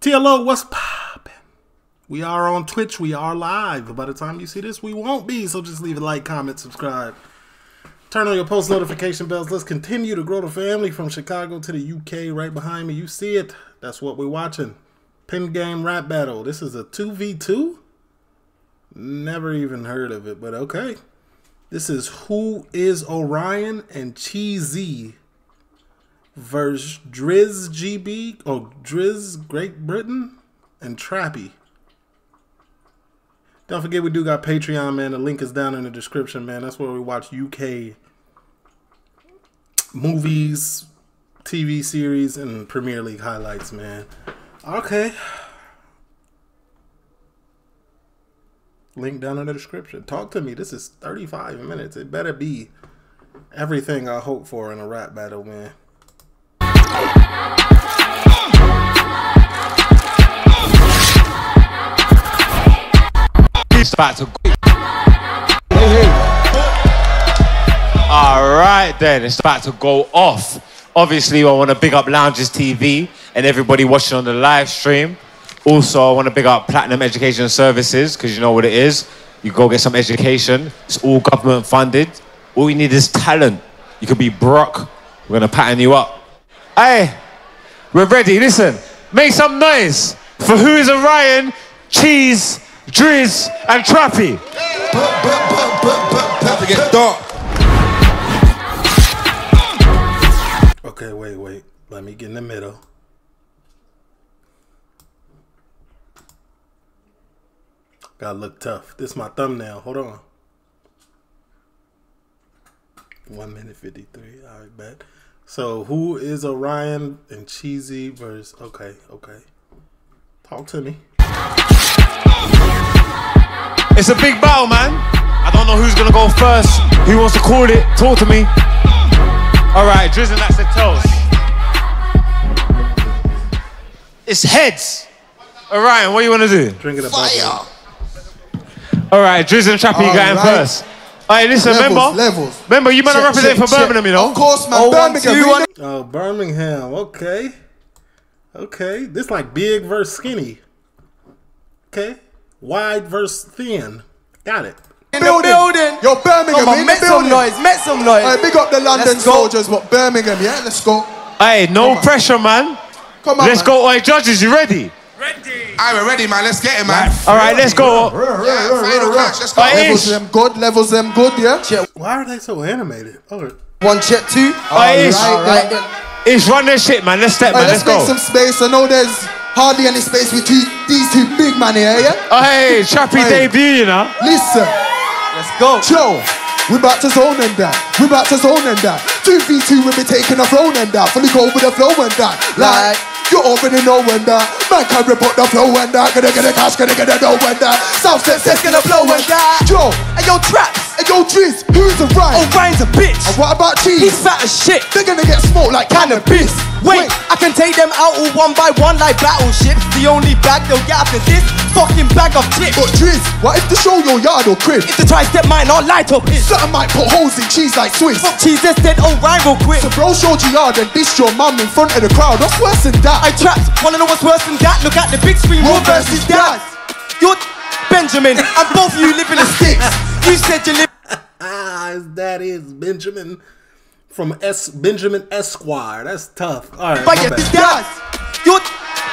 TLO, what's poppin'? We are on Twitch. We are live. By the time you see this, we won't be. So just leave a like, comment, subscribe. Turn on your post notification bells. Let's continue to grow the family from Chicago to the UK. Right behind me, you see it. That's what we're watching. Pen Game Rap Battle. This is a 2v2? Never even heard of it, but okay. This is Who Is Orion and CHEEZE versus DrizzGB, or Drizz Great Britain, and Trappy. Don't forget we do got Patreon, man. The link is down in the description, man. That's where we watch UK movies, TV series, and Premier League highlights, man. Okay. Link down in the description. Talk to me. This is 35 minutes. It better be everything I hope for in a rap battle, man. Alright then, it's about to go off. Obviously, I want to big up Lounges TV and everybody watching on the live stream. Also, I want to big up Platinum Education Services, because you know what it is. You go get some education. It's all government funded. All you need is talent. You could be Brock. We're going to pattern you up. Hey, we're ready. Listen, make some noise for Who Is Orion, CHEEZE, Drizz and Trappy. Have to get dark. Okay, wait. Let me get in the middle. Gotta look tough. This is my thumbnail. Hold on. 1:53. All right, bet. So, Who Is Orion and CHEEZE versus... Okay. Talk to me. It's a big battle, man. I don't know who's gonna go first. Who wants to call it? Talk to me. Alright, Drizz, that's the toes. It's heads. Orion, what do you wanna do? Drinking a fire. Alright, Drizz and Trappy, you got in first. Alright, listen, remember you better represent for Birmingham, you know? Of course, man. Birmingham, okay. Okay, this like big versus skinny. Okay, wide versus thin. Got it. In the building. Yo, Birmingham, in the building. Make some noise. Hey, big up the London soldiers, but Birmingham, yeah, let's go. Hey, no pressure, man. Come on, let's go. Hey, judges, you ready? Ready. Alright, we're ready, man. Let's get it, man. Alright, let's go. Let's go. Levels them good, yeah? Why are they so animated? One, check, two. Alright, it's run their shit, man. Let's step, man. Let's go. Let's make some space. I know there's... hardly any space with these two big man here, yeah? Oh, hey, Trappy debut, you know? Listen. Let's go. Joe, we're about to zone and that. 2v2, we'll be taking a throne and that. Fully go with the flow and that. Like, you already know and that. Man can report the flow and that. Gonna get the cash, gonna get the dough and that. South Sets gonna blow and that. Joe, and your traps. And yo, Drizz, who's a Ryan? Oh, Ryan's a bitch. And what about Cheese? He's fat as shit. They're gonna get smoked like cannabis. Wait, I can take them out all one by one like battleships. The only bag they'll get after this fucking bag of chips. But Drizz, what if they show your yard or crib? If the tri-step might not light up piss. Certain might put holes in cheese like Swiss. Fuck cheese, let's dead old Ryan real quick. So bro showed you yard and dissed your mum in front of the crowd. What's worse than that? I trapped, wanna know what's worse than that? Look at the big screen, who versus dad? You're Benjamin, and both of you live in the sticks. You said you live... That is Benjamin from Benjamin Esquire. That's tough. All right. But yeah, you're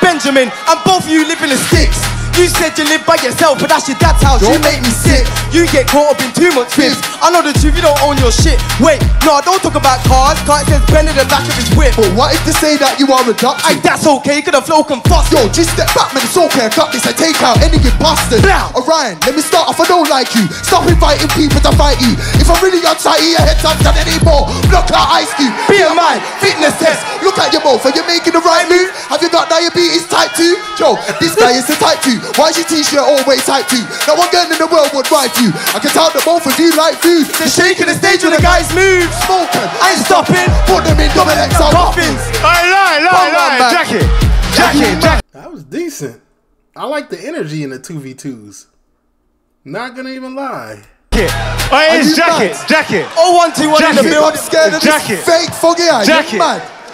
Benjamin, and both of you live in the sticks. You said you live by yourself, but that's your dad's house. You make me sick. You get caught up in too much fist. I know the truth, you don't own your shit. Wait, no, I don't talk about cars. Car says bend in the back of his whip. But what if they say that you are a duck? Aye, that's okay, could have flow can fuss. Yo, just step back, man, it's okay. I got this, I take out any good bastard. Orion, let me start off, I don't like you. Stop inviting people to fight you. If I'm really untidy, your head's not done anymore. Block out Ice Cube. Be a man, fitness test. Look at your mouth, are you making the right move? Have you got diabetes type 2? Yo, this guy is the type 2. Why is your t-shirt always hyped to? No one girl in the world would ride you. I can tell the both of you like food. They're shaking the stage when the guys move. Smoking, I ain't stopping. Put them in double X out coffins. Lie. Jacket. That was decent. I like the energy in the 2v2s. Not gonna even lie. Oh, it's jacket. Oh, 1, 2, 1 in the building. Jacket. Fake foggy eye. Jacket.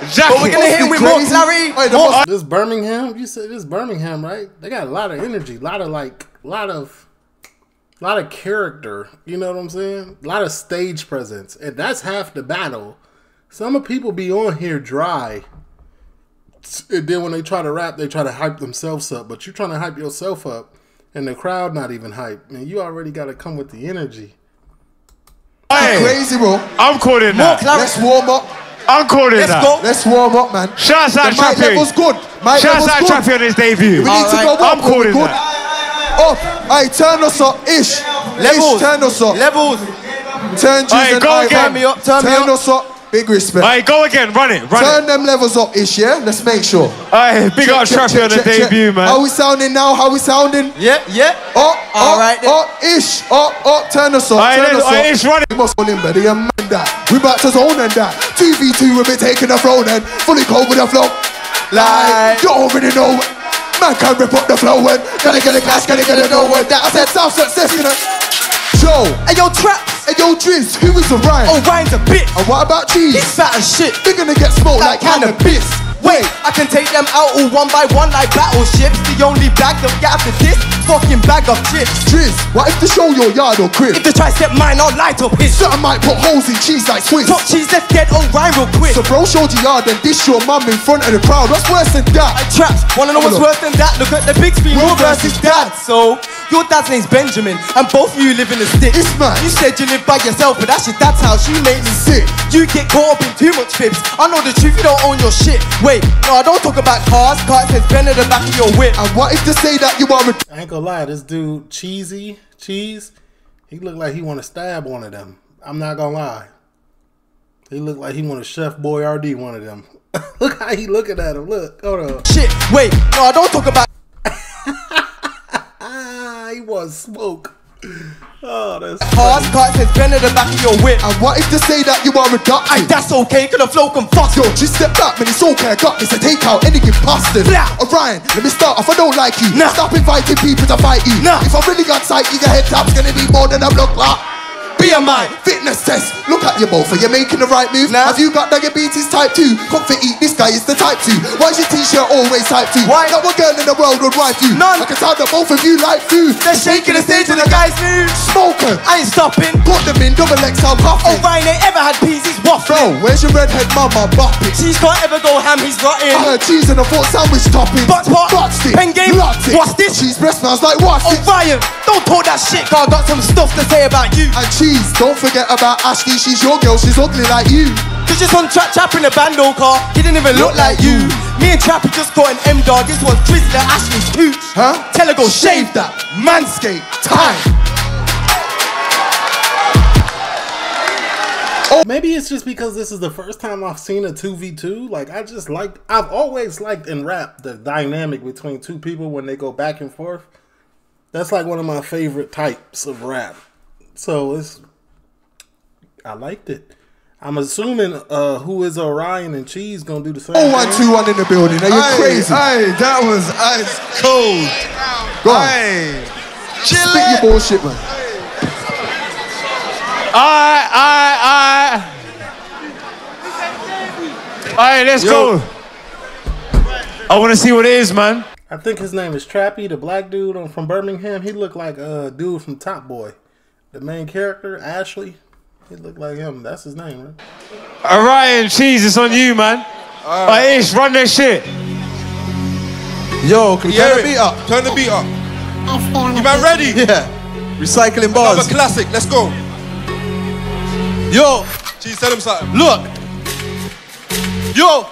But we're gonna hit with more slurry. Wait, this Birmingham, you said this Birmingham, right? They got a lot of energy, a lot of character. You know what I'm saying? A lot of stage presence, and that's half the battle. Some of people be on here dry, and then when they try to rap, they try to hype themselves up. But you're trying to hype yourself up, and the crowd not even hype. Man, you already got to come with the energy. Hey, crazy, bro. I'm calling that. Let's warm up. I'm calling that. Let's go. Let's warm up, man. Shouts out Trappy. My level's good. Shouts out Trappy on his debut. We need to go up. I'm calling that. Up. Hey, turn us up, ish. Levels. Turn us up. Levels. Turn Cheese and I. Turn me up. Turn us up. Big respect. All right, go again. Run it. Turn them levels up, ish, yeah? Let's make sure. All right, big up Trappy on the debut, man. How we sounding now? How we sounding? Yeah, yeah. Up, all right. Up, ish. Up, up. Turn us up. Turn us up. Ish, run it. We must hold him, buddy. I'm that. We about to zone and that. 2v2, we've been taking the throne and fully cold with the flow. Like, you already know. Man can rip up the flow and gotta get a clash, gotta get a know word. That I said, sound success, you know. Joe. Hey, yo, Trap. Hey, yo, Drizz, who is the Ryan? Oh, Ryan's a bitch. And what about Cheese? He's fat as shit. They're gonna get smoked like cannabis. Wait, I can take them out all one by one like battleships. The only bag they'll get after this fucking bag of chips. Drizz, what if they show your yard or crib? If they try to step mine, I'll light up his. Certain might put holes in cheese like Swiss. Top cheese, let's get on Ryan real quick. So bro, show the yard and dish your mum in front of the crowd. What's worse than that? Like Traps, wanna know what's worse than that? Look at the big screen, bro versus dad. So, your dad's name's Benjamin, and both of you live in a stick. It's mad. You said you live by yourself, but that's your dad's house, you made me sick. You get caught up in too much fibs. I know the truth, you don't own your shit. Wait, no, I don't talk about cars. Cars says bend at the back of your whip. And what if to say that you are a... I ain't gonna lie, this dude, Cheesy, Cheese, he looked like he want to stab one of them. I'm not gonna lie. He looked like he want to Chef Boyardee one of them. Look how he looking at him, look, hold on. Shit, wait, no, I don't talk about... He wants smoke. Oh, that's hard cuts has been at the back of your whip. And what if they say that you are a duck? Aye, that's okay, cause the flow can fuck. Yo, just step back, man, it's okay, I got this. I take out any imposters. Alright, let me start off, I don't like you. Nah. Stop inviting people to fight you. Nah. If I really got sight, your head tap's gonna be more than a block lot. BMI, fitness test, look at you both, are you making the right move? Nah. Have you got diabetes type 2? Comfort eat, this guy is the type 2. Why is your t-shirt always type 2? Why? Not one girl in the world would wife you. None. I can tell that both of you like food. They're shaking the stage when the guys move. Smoking, I ain't stopping. Put them in, double XL coffee. Oh, Ryan ain't ever had peas, he's waffling. Bro, where's your redhead mama bopping? Cheese can't ever go ham, he's rotting. I heard cheese and a thought sandwich topping. Box pot, boxed it, Pen Game, locked it. What's this? Cheese breast smells like what's it? Oh, Ryan, don't talk that shit, cause I got some stuff to say about you. And Cheese, don't forget about Ashley, she's your girl, she's ugly like you. Cause just on Trap in the bando car, he didn't even look like you. Me and Trappy just got an M-Dog, this one's Twizzler, Ashley's pooch. Huh? Tell her go shave that, manscape, time. Oh. Maybe it's just because this is the first time I've seen a 2v2, like I've always liked in rap the dynamic between two people when they go back and forth. That's like one of my favorite types of rap. So I liked it. I'm assuming who is Orion and Cheese gonna do the same. 0-1-2-1 in the building. Now you're crazy. Aye, that was ice cold. Go on. Aye. Chill. Spit your bullshit, man. Alright, let's go. I wanna see what it is, man. I think his name is Trappy, the black dude from Birmingham. He looked like a dude from Top Boy. The main character, Ashley, he looked like him. That's his name, right? Orion, Cheese, it's on you, man. Right. Ish, run that shit. Yo, can you turn the beat up? Turn the beat up. You man ready? Yeah. Recycling bars. Another classic, let's go. Yo. Cheese, tell him something. Look. Yo.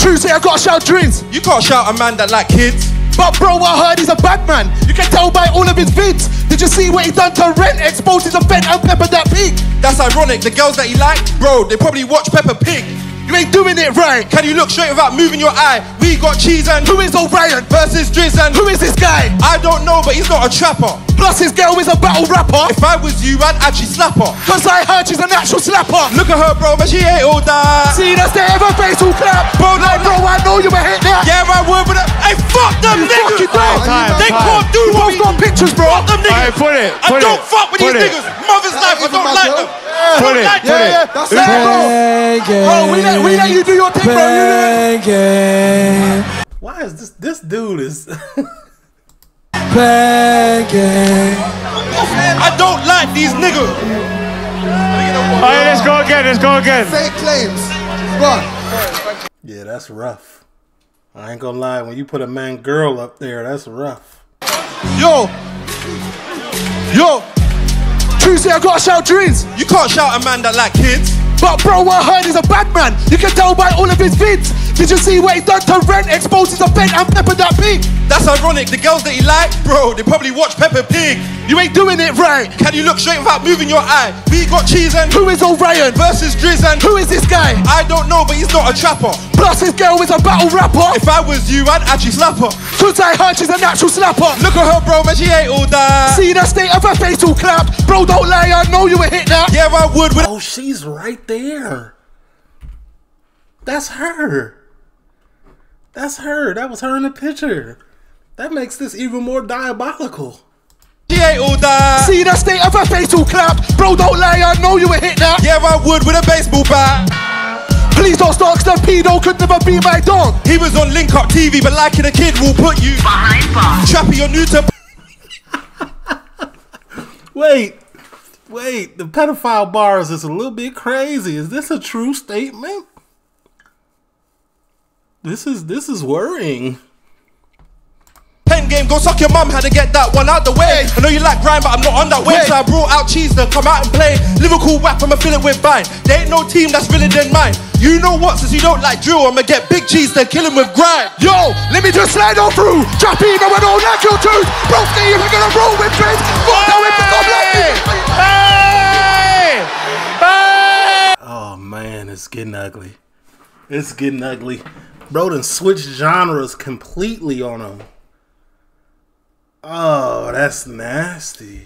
Tuesday, I gotta shout Dreams. You can't shout a man that like kids. But bro, I heard he's a bad man. You can tell by all of his vids. Did you see what he done to Rent? Exposed his offense and Peppa that Pig. That's ironic. The girls that he liked, bro, they probably watch Peppa Pig. You ain't doing it right. Can you look straight without moving your eye? We got Cheese and who is Orion versus Drizz and who is this guy? I don't know, but he's not a trapper. Plus his girl is a battle rapper. If I was you, I'd actually slap her. Cause I heard she's an actual slapper. Look at her, bro, but she ain't all that. See, that's the ever facial clap. Bro, like, bro, I know you would hit that. Yeah, I would, but hey, fuck them niggas. They can't do what we got pictures, bro. Fuck them niggas. it, put it. I don't fuck with these niggas. Mother's life, I don't like them. Put it, put it. That's it, bro. Bro, we let you do your thing, bro. Why is this dude is... Pen Game. I don't like these niggas. Alright, let's go again, let's go again. Fake claims. Run. Yeah, that's rough. I ain't gonna lie, when you put a man girl up there, that's rough. Yo! Yo! Tuesday, I gotta shout dreams! You can't shout a man that like kids. But bro, what I heard is a bad man. You can tell by all of his vids. Did you see what he done to Rent? Exposes a pen and Peppa that Pig. That's ironic. The girls that he liked, bro, they probably watch Peppa Pig. You ain't doing it right. Can you look straight without moving your eye? We got Cheese and who is Orion versus Drizz and who is this guy? I don't know, but he's not a trapper. Plus his girl is a battle rapper. If I was you, I'd actually slap her. Cause I heard she's a natural slapper. Look at her, bro, man, she ain't all that. See the state of her face all clapped. Bro, don't lie, I know you would hit that. Yeah, I would. Oh, she's right there. That's her. That's her. That was her in the picture. That makes this even more diabolical. She ain't all that. See the state of her face all clapped. Bro, don't lie, I know you would hit that. Yeah, I would with a baseball bat. Please don't stalk the pedo, could never be my dog. He was on Linkart TV, but liking a kid will put you behind bars. Trappy, you're new to... Wait. Wait, the pedophile bars is a little bit crazy. Is this a true statement? This is worrying. Pen Game, go suck your mum, had to get that one out the way. I know you like grind, but I'm not on that way. So I brought out Cheese to come out and play. Liverpool whack, I'ma fill it with vine. There ain't no team that's really than mine. You know what, since you don't like drill, I'ma get big Cheese to kill him with grind. Yo, let me just slide on through. Trappy, even when all that your tooth. Bro, see, we're gonna roll with Drake. Fuck that with the like. Oh man, it's getting ugly. It's getting ugly. Bro done switched genres completely on him. Oh, that's nasty.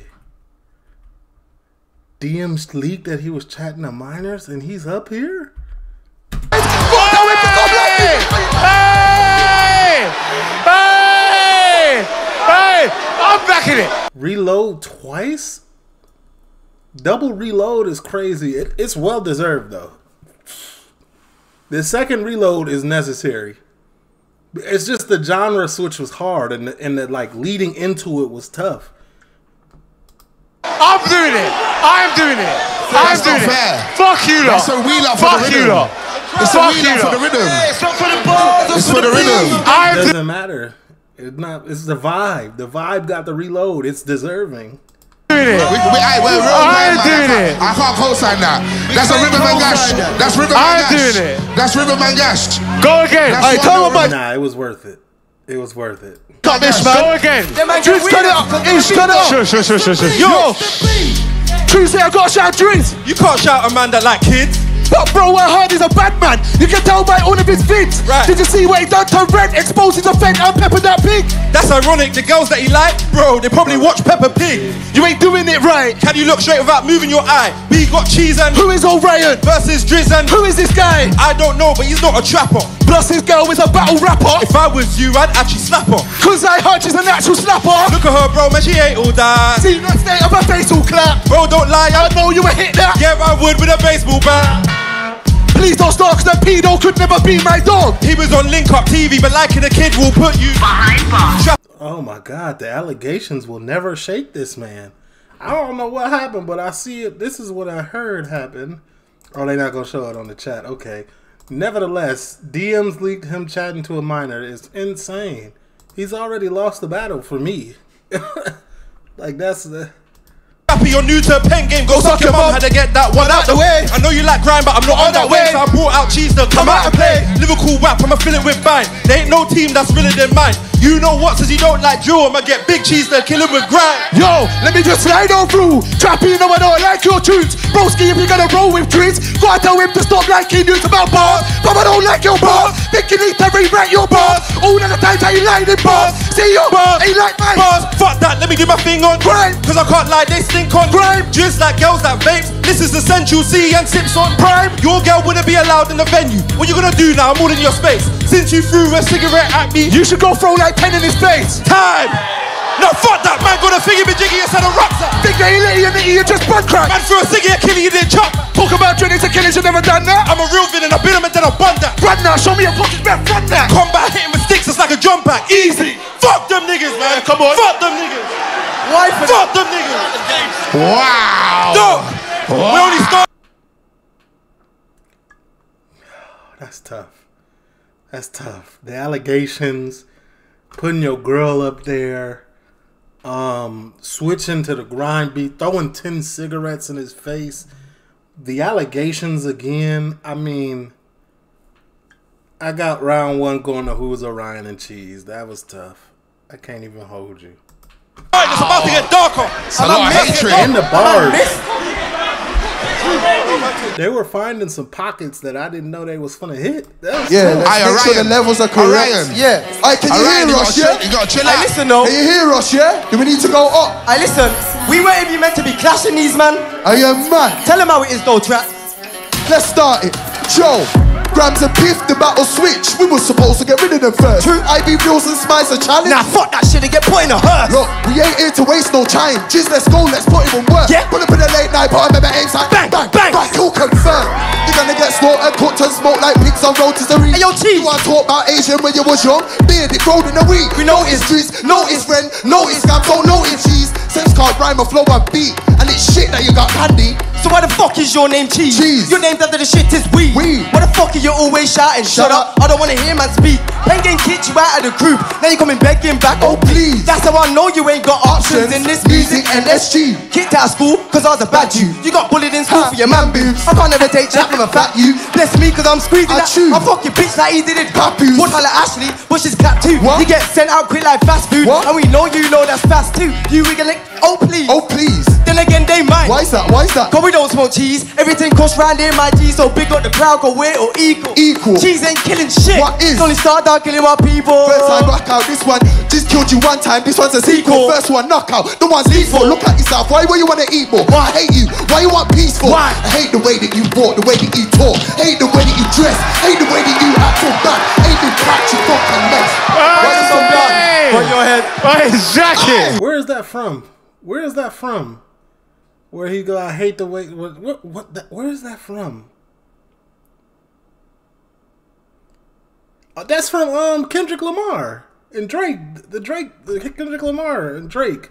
DMs leaked that he was chatting to minors and he's up here? Hey! Hey! Hey! Hey! I'm back in it! Reload twice? Double reload is crazy. It's well deserved though. The second reload is necessary. It's just the genre switch was hard, and the like leading into it was tough. I'm doing it. I'm doing it. I'm doing it. Fuck you, though. It's a wheel up for the rhythm. It's a wheel up for the rhythm. It's not for the balls. It's for the rhythm. It doesn't matter. It's not. It's the vibe. The vibe got the reload. It's deserving. I'm doing it. I can't co-sign that. That's a Riverman Gash. That's Riverman Gash. I'm doing it. That's Riverman Gash. Go again. I told him. Nah, it was worth it. It was worth it. Got this, man. Go again. Just cut it up. Cut it up. Sure. Yo. Tuesday, I gotta shout Dreams. You can't shout a man that like kids. But bro, what I heard is a bad man. You can tell by all of his vids. Right. Did you see what he done to Rent? Exposes a fen and Peppa that Pig. That's ironic. The girls that he liked, bro, they probably watch Peppa Pig. You ain't doing it right. Can you look straight without moving your eye? We got Cheese and who is Orion versus Drizz and who is this guy? I don't know, but he's not a trapper. Plus his girl is a battle rapper. If I was you, I'd actually slap her. Cause I heard she's a natural slapper. Look at her, bro, man, she ain't all that. See the state of her face all clap. Bro, don't lie, I know you would hit that. Yeah, I would with a baseball bat. Please don't stalk the pedo, could never be my dog. He was on Linkart TV, but liking a kid will put you behind bars. Oh my God, the allegations will never shake this man. I don't know what happened, but I see it. This is what I heard happen. Oh, they're not gonna show it on the chat. Okay. Nevertheless, DMs leaked him chatting to a minor. It's insane. He's already lost the battle for me. Like that's the. You're new to Pen Game, go suck your mum, had to get that one out the way. I know you like grind, but I'm not on that way. So I brought out Cheese to come out and play. Liverpool whap, I'ma fill it with vine. There ain't no team that's realer than mine. You know what, since you don't like drill, I'ma get big Cheese to kill him with grind. Yo, let me just slide on through. Trappy, you know I don't like your tunes. Broski, if you're gonna roll with treats, gotta tell him to stop liking you about bars. But I don't like your bars. Think you need to rewrite your bars. All of the times I like them bars. See your bars, ain't like mine. Bars, fuck that, let me do my thing on grind. Cause I can't lie, they stink on grime. Just like girls that vapes, this is essential C and sips on prime. Your girl wouldn't be allowed in the venue. What you gonna do now? I'm all in your space. Since you threw a cigarette at me, you should go throw that pen in his face. Time! No, fuck that. Man got a thingy-majiggy instead of rucksack. Thingy, he litty and nitty, you just butt crack. Man threw a thingy at Killy, you didn't chop. Talk about training to Killy, you never done that. I'm a real villain, I bit him and then I bun that. Run now, show me your pockets, man, run that. Combat hitting with sticks, it's like a drum pack. Easy. Fuck them niggas, man. Come on. Fuck them niggas. Why? Fuck them niggas. Wow. No. Wow. We only start. That's tough. That's tough. The allegations, putting your girl up there, switching to the grind beat, throwing 10 cigarettes in his face. The allegations again. I mean, I got round one going to Who's Orion and Cheese. That was tough. I can't even hold you. Alright, it's about to get darker. So I hatred in the bars. They were finding some pockets that I didn't know they was gonna hit. Yeah, make sure the levels are correct. Yeah. Hey, can you hear us? Yeah. You gotta chill out. Listen, though. Can you hear us? Yeah. Do we need to go up? Hey, listen. We weren't even meant to be clashing these, man. Are you mad? Tell them how it is, though, Trap. Let's start it. Joe. Grams and piff, the battle switch. We were supposed to get rid of them first. True IB Reels and Spice a challenge. Nah, fuck that shit and get put in a hearse. Look, we ain't here to waste no time. Jeez, let's go, let's put it on work. Yeah. Put up in a late night party, remember aims like bang, bang, bang, bang. You'll confirm. You're gonna get slaughtered, cooked and smoked like pigs on road to the reef. Hey, yo, Cheese. You wanna talk about Asian when you was young? Bearded, rolled in a week. We notice streets, notice rent, notice scams, don't notice Cheese. Sense can't rhyme or flow and beat. And it's shit that you got handy. So why the fuck is your name Cheese? Cheese. Your name after the shit is weed. Weed. Why the fuck are you always shouting? Shut up. I don't wanna hear man speak. Pen Game kicked you out of the group. Now you coming begging back. Oh please. That's how I know you ain't got options in this music. NSG. Kicked out of school cause I was a bad dude. You got bullied in school for your man boobs. I can't ever take chat from a fat you. Bless me cause I'm squeezing that. I fuck your bitch like he did it. Papoose. One like Ashley, but she's clapped too. What? You get sent out quick like fast food. What? And we know you know that's fast too. You wiggling. Oh please. Oh please. Then again they mind. Why is that? Why is that? Cause we don't smoke cheese. Everything costs round here my G. So big up the crowd. Go we're all equal. Equal. Cheese ain't killing shit. What is? It's only Stardom killing my people. First time back out. This one just killed you one time. This one's a sequel. First one knockout. The one's lethal. Look at yourself. Why you wanna eat more? Why? I hate you. Why you want peaceful? Why? I hate the way that you walk. The way that you talk. Hate the way that you dress. Hate the way that you act so bad. Hate the catch you fucking mess. Why is so bad? On your head. Why his jacket? Where is that from? Where is that from? Where he go, I hate the way, what the, where is that from? That's from Kendrick Lamar and Drake. Kendrick Lamar and Drake.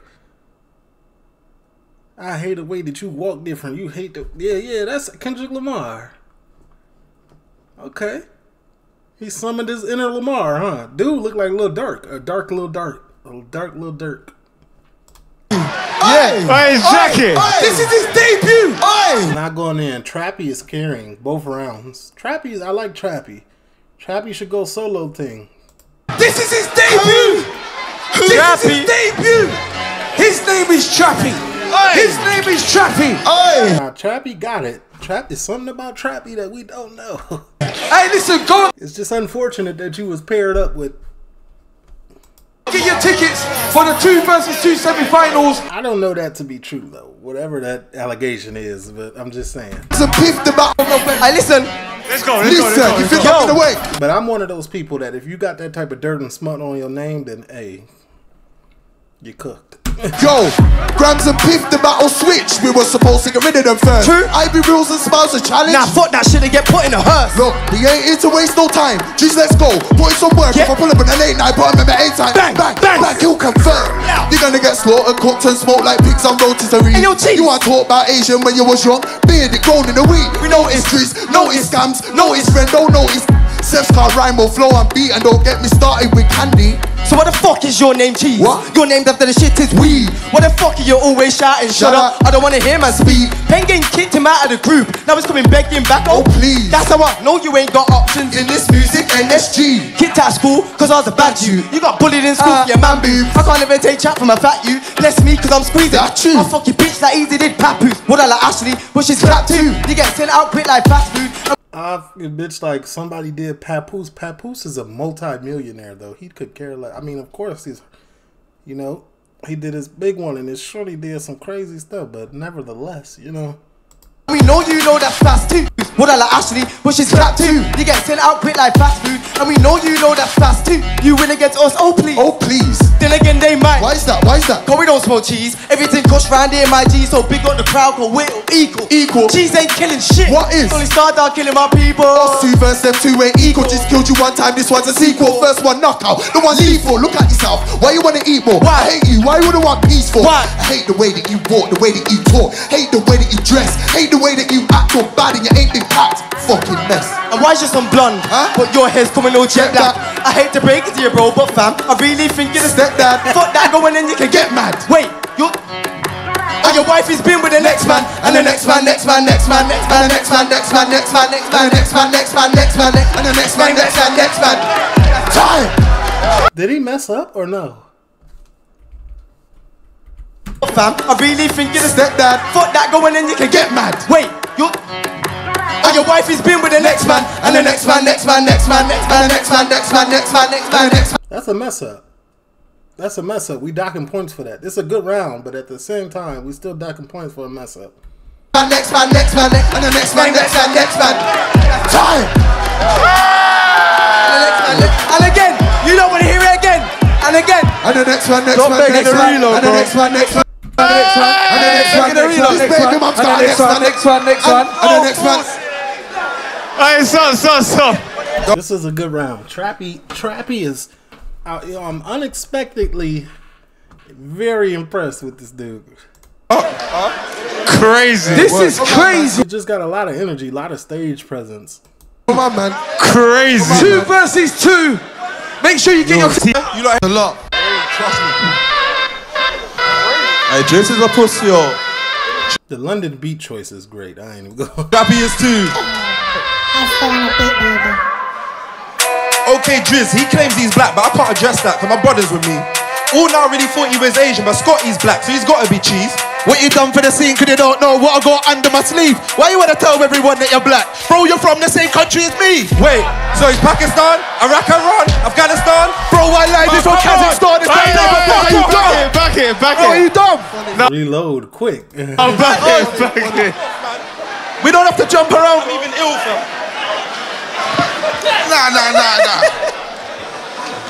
I hate the way that you walk different. You hate the, yeah, that's Kendrick Lamar. Okay. He summoned his inner Lamar, huh? Dude look like Little Durk. Little Durk. Yeah. This is his debut. Not going in. Trappy is carrying both rounds. I like Trappy. Trappy should go solo thing. This is his debut. His name is Trappy. Now, Trappy got it. There's something about Trappy that we don't know. Hey, listen, go. It's just unfortunate that you was paired up with. Get your tickets for the 2 versus 2 semi-finals. I don't know that to be true though, whatever that allegation is, but I'm just saying. It's a piff about. Hey, listen. Let's go. You feel out of the way. But I'm one of those people that if you got that type of dirt and smut on your name, then hey, you cooked. Yo, grams and piff, the battle switch. We were supposed to get rid of them first. True. IB Reels and Smiles a challenge. Nah, fuck that shit and get put in a hearse. Look, we ain't here to waste no time. Jeez, let's go. Put in some work. Yeah. If I pull up in a late night, but I remember 8 times. Bang, bang, bang. Black Hill confirmed. You're gonna get slaughtered, cooked and smoked like pigs on road to the reef. You want to talk about Asian when you was young? Bearded, grown in the week. We notice trees, notice scams, notice rent, don't notice. Chefs can't rhyme or flow and beat, and don't get me started with candy. So what the fuck is your name Cheese? What? Your name after the shit is weed. What the fuck are you always shouting? Shut up. I don't wanna hear man speak. Pen Game kicked him out of the group. Now he's coming begging back. Oh please. That's how I know you ain't got options in this music. NSG. Kicked out of school cause I was a bad dude. You got bullied in school for your man boobs. I can't even take chat from a fat you. Bless me cause I'm squeezing. I fuck your bitch like Easy did Papoose. What I like Ashley, but she's clapped too. You get sent out quick like fast food. Bitch, like somebody did Papoose. Papoose is a multi-millionaire though. He could care less. I mean, of course he's, you know, he did his big one and it surely did some crazy stuff, but nevertheless, you know. We know you know that's fast too. What I like Ashley, but she's clapped too. You get sent out quick like fast food. And we know you know that's fast too. You win against us, oh please. Then again they might. Why Why is that? Why is that? Cause we don't smoke cheese. Everything costs round here, my G. So big on the crowd, cause we're equal. Equal. Cheese ain't killing shit. What is? Only Stardust killing my people. Us two versus them two ain't equal. Just killed you one time, this one's a sequel. First one knockout, the one's lethal. Look at yourself. Why you wanna eat more? Why? I hate you. Why you wanna want peaceful? Why? I hate the way that you walk, the way that you talk. Hate the way that you dress. Hate the way that you act. You're bad and you ain't been packed. Fucking mess. And why is just some blonde? Huh? But your hair's coming all jet black. I hate to break it to you, bro, but fam, I really think you're the stepdad. Fuck that. Going in, you can get mad. Wait, you're... Oh, your wife has been with the next man, and the next man, next man, next man, next man, next man, next man, next man, next man, next man, next man, next man, and the next man, next man, next man. Time! Did he mess up or no? Fam, I really think you're the stepdad. Fuck that. Going in, you can get mad. Wait, you're... Oh, your wife has been with the next man, and the next man, next man, next man, next man, next man, next man, next man, next man, next man. That's a mess up. That's a mess up. We docking points for that. It's a good round, but at the same time, we still docking points for a mess up. Next man, next man, next man, and the next man, next man, next man. Time! And again, you don't want to hear it again. And again. And the next one, next one, next one, and the next one, next one. And the next one, and the next one, next one, next one, next one, next one, and the next one. All right, stop. This is a good round. Trappy is... I'm unexpectedly very impressed with this dude. Crazy. This is crazy. He just got a lot of energy, a lot of stage presence. Come on, man. Crazy. On, two man. Versus two. Make sure you get your team. You like a lot. Trust me. Hey, this is a pussy, yo. The London beat choice is great. I ain't even going. Trappy is two. I still want a big baby. Okay, Drizz, he claims he's black, but I can't address that because my brother's with me. All now really thought he was Asian, but Scotty's black, so he's got to be Cheese. What you done for the scene, because you don't know what I got under my sleeve. Why you want to tell everyone that you're black? Bro, you're from the same country as me. Wait, so he's Pakistan, Iraq, Iran, Afghanistan? Bro, I lied, this from Kazakhstan. Back here. Bro, are you dumb? No. Reload, quick. Oh, back here. We don't have to jump around. I'm even ill, fam. Nah.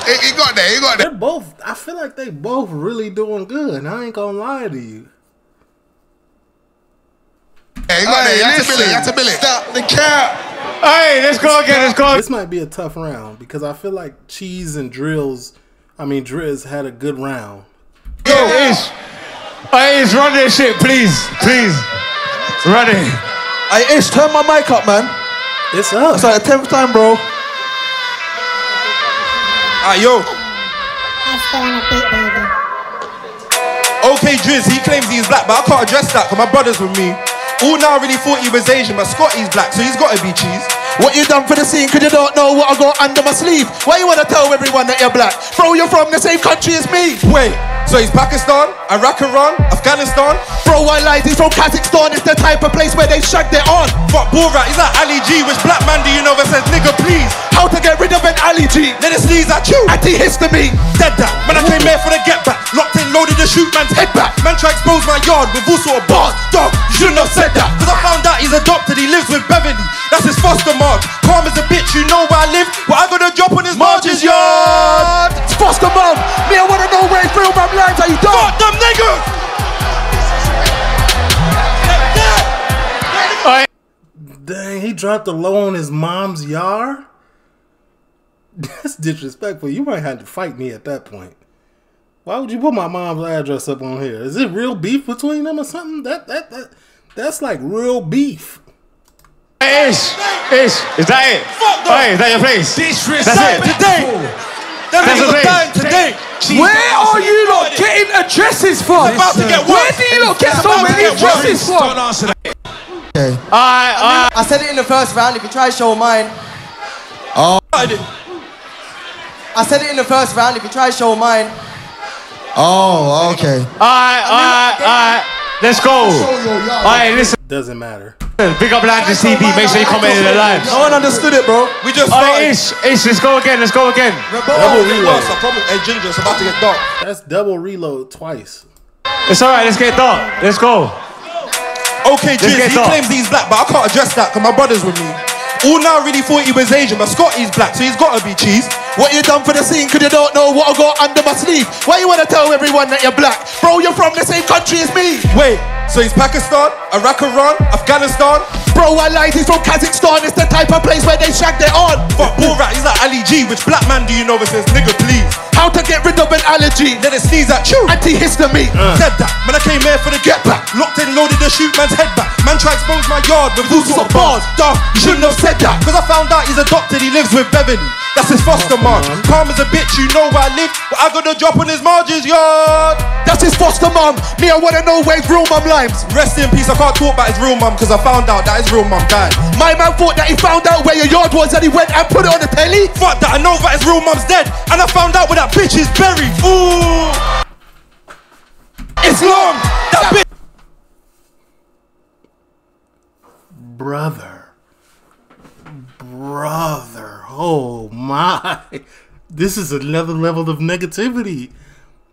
He got there, They're both, I feel like they both really doing good. I ain't gonna lie to you. Hey, he got there, you had to bill it. Stop the cap. Hey, let's go again, This might be a tough round because I feel like Cheese and Drizz had a good round. Yo, Ish. Hey, Ish, run this shit, please. Please. Run it. Hey, Ish, turn my mic up, man. It's up. It's like the 10th time, bro. Alright, yo. I still want a big baby. Okay, Drizz, he claims he's black, but I can't address that because my brother's with me. All now really thought he was Asian, but Scotty's black, so he's got to be Cheese. What you done for the scene, because you don't know what I got under my sleeve. Why you want to tell everyone that you're black? Bro, you're from the same country as me. Wait, so he's Pakistan, Iraq, Iran, Afghanistan? Bro, I lied, he's from Kazakhstan. It's the type of place where they shag their arms. Fuck Borat, he's like Ali G. Which black man do you know that says, nigga, please? How to get rid of an Ali G? Let it sneeze at you. Antihistamine. Dead that. Man, I came here for the get back. Locked in, loaded to shoot man's head back. Man try expose my yard with all sort of bars. Dog, you shouldn't have said that. Cause I found out he's adopted, he lives with Beverly. That's his foster mark. Calm as a bitch, you know where I live. What I got to drop on his Marge's yard. It's foster mom. Me, I wanna know where he threw my lines. Are you done? Fuck them niggas. Dang, he dropped a low on his mom's yard? That's disrespectful. You might have to fight me at that point. Why would you put my mom's address up on here? Is it real beef between them or something? That's like real beef. Is that it? Fuck no. Hey, is that your place? That's it. Today. Where are you lot getting addresses from? About to get worse. Where do you lot get so many addresses from? Don't answer that. Okay. I said it in the first round. If you try to show mine. Oh. Oh, okay. Alright. Let's go. Alright, listen. Doesn't matter. Big up Lounges TV. Make sure you comment in the live. No one understood it, bro. We just started. Ish, let's go again. Double reload. Hey, Ginger, it's about to get dark. That's double reload twice. It's alright, let's get dark. Let's go. Okay, Ginger, he claims he's black, but I can't address that because my brother's with me. All now really thought he was Asian, but Scotty's black, so he's got to be Cheese. What you done for the scene, cause you don't know what I got under my sleeve. Why you wanna tell everyone that you're black? Bro, you're from the same country as me. Wait, so he's Pakistan, Iraq, Iran, Afghanistan? Bro, I lied, he's from Kazakhstan. It's the type of place where they shag their on. Fuck Borat, he's like Ali G. Which black man do you know that says nigga please? How to get rid of an allergy? Let it sneeze at you. Antihistamine. Said that, man, I came here for the get back. Locked in, loaded the shoot man's head back. Man tried to expose my yard with all sorts of bars. Duh, you shouldn't have said that. Cause I found out he's adopted, he lives with Beverly. That's his foster mom. Calm as a bitch, you know where I live. But I got a drop on his margins, yard. That's his foster mom. Me, I wanna know where his real mom lives. Rest in peace, I can't talk about his real mom because I found out that his real mom died. My man thought that he found out where your yard was and he went and put it on the telly. Fuck that, I know that his real mom's dead. And I found out where that bitch is buried. Ooh. Islam! That bitch. Brother. Brother, oh my. This is another level of negativity.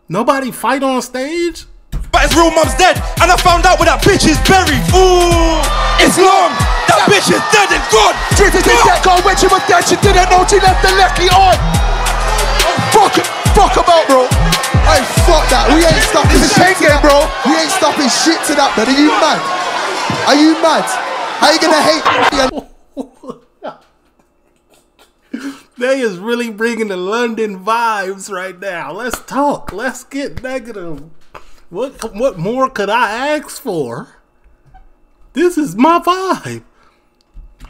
Nobody fight on stage? But his real mom's dead, and I found out where that bitch is buried. Ooh, Islam! That bitch is dead and gone! Truth is that girl, when she was dead, she didn't know she left the lecky on. Fuck about, bro. Hey, fuck that. We ain't stopping shit, bro. We ain't stopping shit to that, man. Are you mad? Are you mad? How you gonna hate me? They is really bringing the London vibes right now. Let's talk. Let's get negative. What more could I ask for? This is my vibe.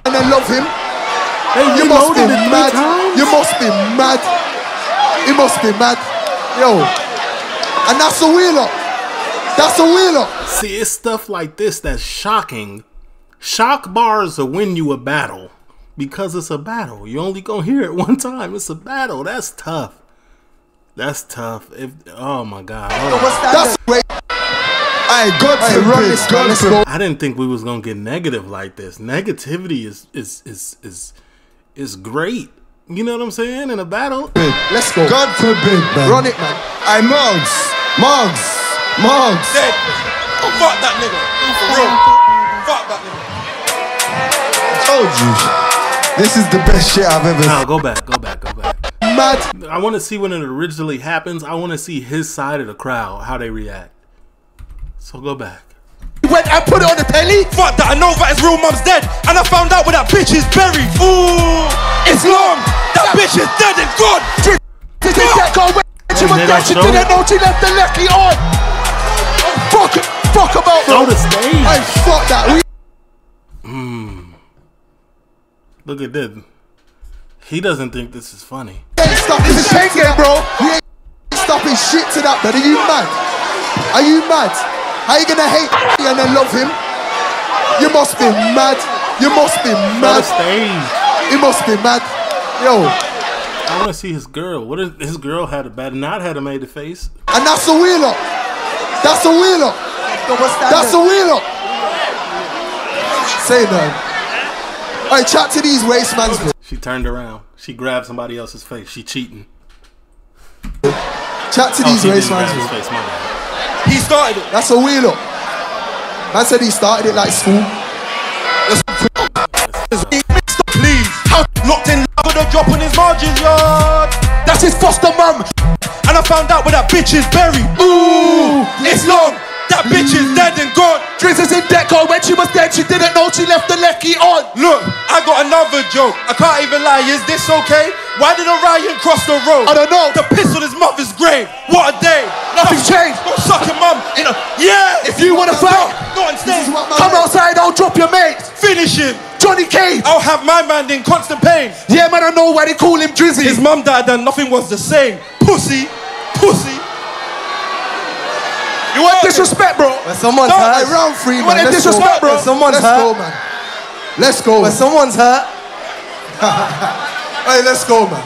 And I love him. Hey, you must be mad. You must be mad. You must be mad. Yo. And that's a wheeler. That's a wheeler. See, it's stuff like this that's shocking. Shock bars will win you a battle. Because it's a battle. You only gonna hear it one time. It's a battle. That's tough. That's tough. If oh my god. Oh. That's great. I didn't think we was gonna get negative like this. Negativity is great. You know what I'm saying? In a battle. Let's go. God forbid, man. Run it, man. I Mugs. Dead. Oh, fuck that nigga. Fuck that nigga. I told you. This is the best shit I've ever seen. No, go back. Mad. I want to see when it originally happens. I want to see his side of the crowd, how they react. So go back. When I put it on the telly? Fuck that, I know that his real mom's dead. And I found out where that bitch is buried. Ooh, Islam, that bitch is dead and gone. This is that girl when she was dead, she didn't know she left the lecky on. Fuck about her. Show the stage. Hey, fuck that. Look at this. He doesn't think this is funny. This is Pen Game, bro. We ain't stopping shit to that, man. Are you mad? Are you mad? How you gonna hate me and then love him? You must be mad. You must be mad. You must be mad. Yo. I wanna see his girl. What if his girl had a bad knot, had a made the face? And that's a wheeler. That's a wheeler. That's a wheeler. Say that. Alright, chat to these waste mans. She turned around. She grabbed somebody else's face. She cheating. Chat to these waste mans. He started it. That's a wheel up. Man said he started it like school. Please. Locked in love with a drop on his margins, yard. That's his foster mum. And I found out where that bitch is buried. Ooh, it's long. That bitch is dead and gone. Drizz is in deco. When she was dead, she didn't know she left the lecky on. Look, I got another joke. I can't even lie. Is this okay? Why did Orion cross the road? I don't know. The piss on his mother's grave. What a day. Nothing's changed. Go suck your mum in a... Yeah. If you want to fight, go and stay. Come outside. I'll drop your mate. Finish him. Johnny Cage. I'll have my man in constant pain. Yeah, man, I know why they call him Drizzy. His mum died and nothing was the same. Pussy. You want disrespect, bro? When someone's hurt. Like round three, man. Let's disrespect, go. Bro. When someone's hurt. Go, man. Let's go. When someone's hurt. Hey, let's go, man.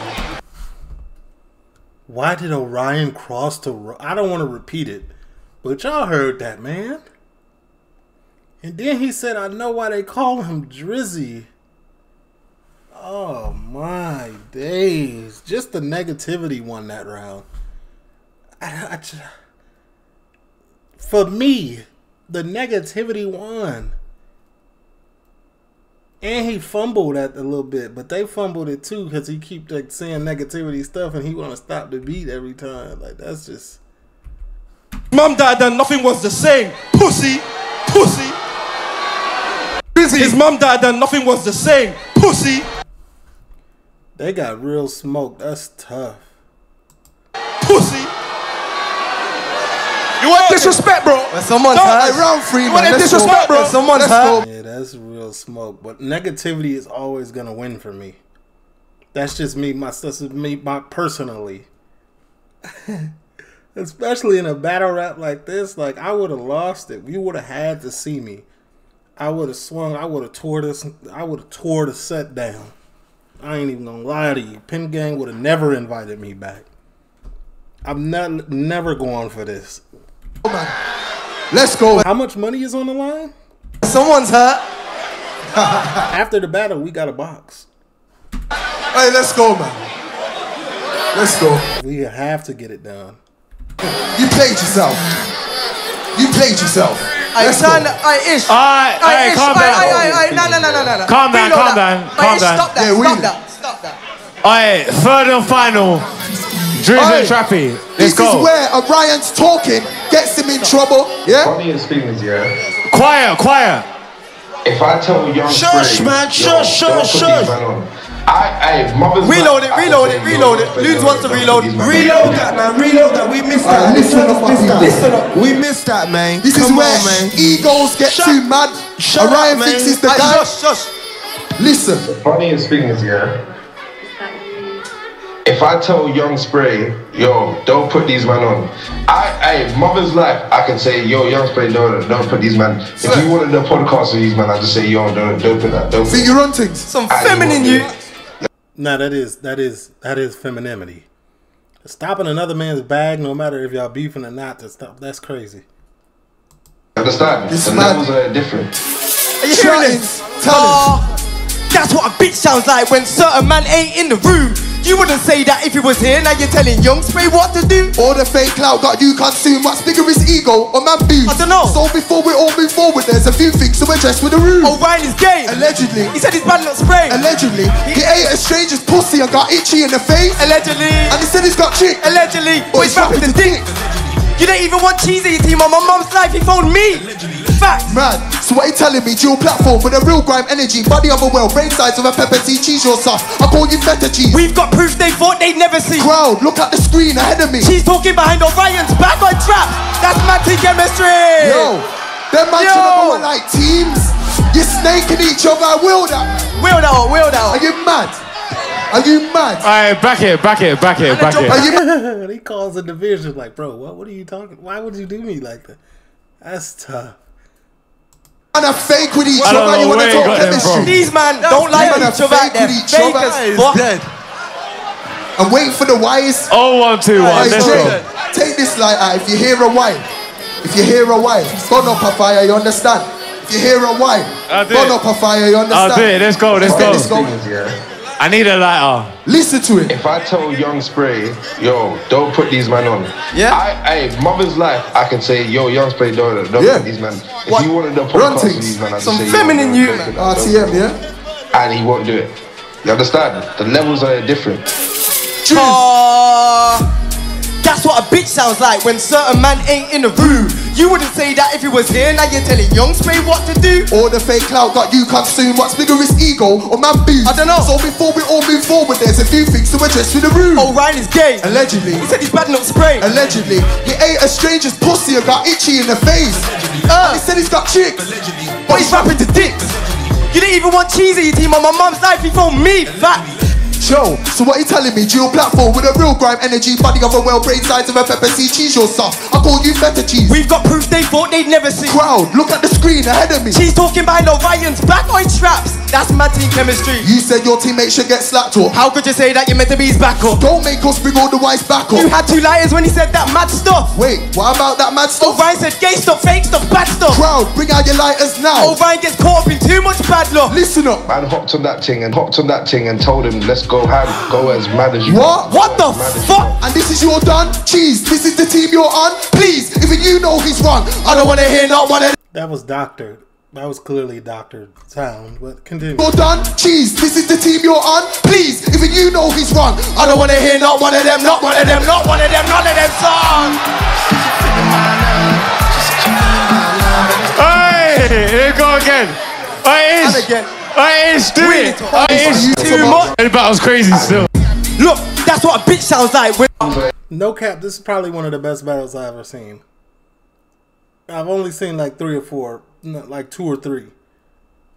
Why did Orion cross to... I don't want to repeat it, but y'all heard that, man. And then he said, I know why they call him Drizzy. Oh, my days. Just the negativity won that round. I just... For me, the negativity won. And he fumbled at a little bit, but they fumbled it too because he keep like saying negativity stuff, and he want to stop the beat every time. Like that's just. Mom died and nothing was the same. Pussy, pussy. His mom died and nothing was the same. Pussy. They got real smoke. That's tough. Pussy. You want disrespect, bro? When someone's high, round three, you want disrespect, bro? When someone's high. Yeah, that's real smoke. But negativity is always gonna win for me. That's just me. That's me personally. Especially in a battle rap like this, like I would have lost it. You would have had to see me. I would have swung. I would have tore this. I would have tore the set down. I ain't even gonna lie to you. Pen Gang would have never invited me back. I'm not never going for this. Oh, let's go. How much money is on the line? Someone's hurt. After the battle, we got a box. Hey, let's go, man. Let's go. We have to get it done. You played yourself. You played yourself. No. Calm down. Stop that. Stop that. All right, third and final. Drizzy and Trappy. Let's go. This is where Orion's talking gets him in trouble. Yeah. Funny and things, yeah. Quiet. If I tell Young Spray, shush, man. Reload it. Loons wants to reload. Reload that, man. We missed that. We missed that, man. This is where egos get too mad. Orion thinks he's the guy. Shush. Listen. Funny and things, yeah. If I tell Young Spray, yo, don't put these man on. Mother's life, I can say, yo, Young Spray, don't put these man. If you wanted the podcast with these man, I just say, yo, don't put that. Don't. See, you're on things. Some feminine you. Nah, that is femininity. Stopping another man's bag, no matter if y'all beefing or not, to stop. That's crazy. Understand? The levels are different. Are you hearing this? That's what a bitch sounds like when certain man ain't in the room. You wouldn't say that if he was here, now you're telling Young Spray what to do? All the fake clout got you consumed, much bigger is ego or man booze. I don't know. So before we all move forward, there's a few things to address with the room. Oh, Ryan is gay. Allegedly. He said his man not Spray. Allegedly. He ate a stranger's pussy and got itchy in the face. Allegedly. And he said he's got chick. Allegedly. But he's rapping the dick. You don't even want Cheesy team on my mum's life, he phoned me. Facts. Man, so what you telling me? Dual platform with a real grime energy. Body of a well, brain size of a pepper tea cheese or stuff. I call you feta cheese. We've got proof they thought they'd never see. Crowd, look at the screen ahead of me. She's talking behind Orion's back on trap. That's matty chemistry. Yo, them man should have gone like teams. You're snaking each other, I will that. Will that. Are you mad? Are you mad? Alright, back it. Are you... He calls a division like, bro, what are you talking? Why would you do me like that? That's tough. And I fake with each other. You want to talk chemistry? These man don't like each other. Fake as fuck. I'm waiting for the wise. Oh, 1, 2, 1. Let's go. Take this light out. If you hear a wife, gone up a fire. You understand? If you hear a wife, gone up a fire. You understand? I'll do it. Let's go. I need a lighter. Listen to it. If I tell Young Spray, yo, don't put these man on. Yeah. Mother's life, I can say, yo, Young Spray, don't put these man. If you wanted the podcast with these man, I just say, feminine you. RTM, yeah? And he won't do it. You understand? The levels are different. That's what a bitch sounds like when certain man ain't in the room. You wouldn't say that if he was here, now you're telling Young Spray what to do. All the fake clout got you consumed, what's bigger is ego or man booze. I don't know. So before we all move forward, there's a few things to address with the room. Oh, Ryan is gay. Allegedly. He said he's bad, not Spray. Allegedly. He ate a stranger's pussy and got itchy in the face. He said he's got chicks. Allegedly. But he's rapping to dicks. You didn't even want Cheesy team on my mum's life before me, fat. Yo, so what you telling me? Dual platform with a real grime energy, body of a well, brain size of a pepper tea cheese or stuff. I call you feta cheese. We've got proof they thought they'd never see. Crowd, look at the screen ahead of me. She's talking behind Orion's back on traps. That's mad team chemistry. You said your teammate should get slapped up. How could you say that you meant to be his backup? Don't make us bring all the wives back up. You had two liars when he said that mad stuff. Wait, what about that mad stuff? Orion said gay stuff, fake stuff, bad stuff. Crowd, bring out your lighters now. Orion gets caught up in too much bad luck. Listen up. Man hopped on that thing and told him, let's go. Go as mad as you want. What the fuck? And this is your done? Cheese, this is the team you're on? Please, even you know he's wrong. I don't want to hear not one of... That was doctored. That was clearly Dr. Sound, but continue. You're done? Cheese, this is the team you're on? Please, even you know he's wrong. I don't want to hear not one of them, not one of them, not one of them, none of them songs. Hey, here we go again. It is stupid. It is too much. But I was crazy still. Look, that's what a bitch sounds like. No cap, this is probably one of the best battles I've ever seen. I've only seen like three or four. Like two or three,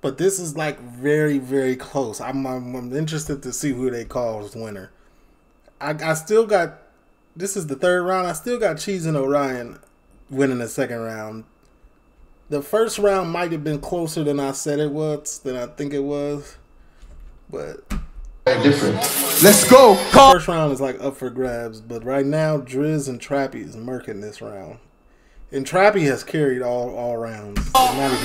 but this is like very, very close. I'm interested to see who they call as winner. I still got, this is the third round, I still got Cheese and Orion winning the second round. The first round might have been closer than I said it was, than I think it was, but different. Let's go. First round is like up for grabs, but right now Drizz and Trappy is murking this round. And Trappy has carried all rounds.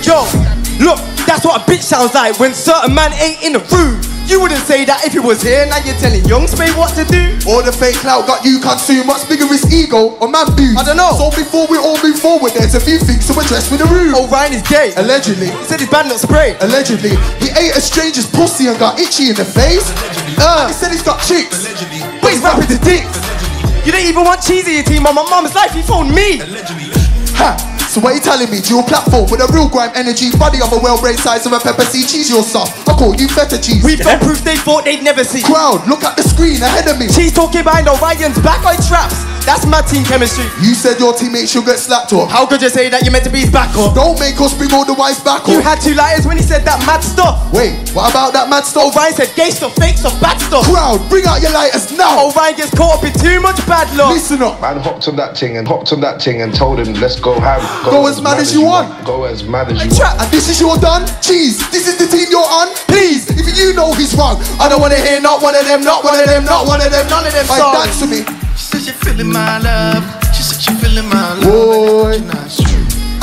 Yo, look, that's what a bitch sounds like when certain man ain't in the room. You wouldn't say that if he was here, now you're telling Young Spray what to do. All the fake clout got you cut too much bigger is ego or man booze. I don't know. So before we all move forward, there's a few things to address with the room. Oh, Ryan is gay. Allegedly. He said his bad not spray. Allegedly. He ate a stranger's pussy and got itchy in the face. Allegedly. He said he's got chicks. Allegedly. But he's rapping to dicks. You didn't even want Cheese in your team on my mama's life, he phoned me. Allegedly. Ha! So what are you telling me? Dual platform with a real grime energy, body of a well-brained size of a pepper seed cheese yourself. I call you feta cheese. We found proof they thought they'd never see. Crowd, look at the screen ahead of me. Cheese talking behind Orion's back like traps. That's my team chemistry. You said your teammates should get slapped up. How could you say that you're meant to be his back up? Don't make us bring all the wives back up. You had two liars when he said that mad stuff. Wait, what about that mad stuff? Orion said gay stuff, fake stuff, bad stuff. Crowd, bring out your lighters now. Orion gets caught up in too much bad luck. Listen up. Man hopped on that thing and told him, let's go ham. Go as mad as you want. Go as mad as you want. And this is your done? Cheese, this is the team you're on? Please, if you know he's wrong. I don't want to hear not one of them, not one of them, not one of them, none of them. Like, dance to me. She said you're feeling my love. She said you're feeling my love.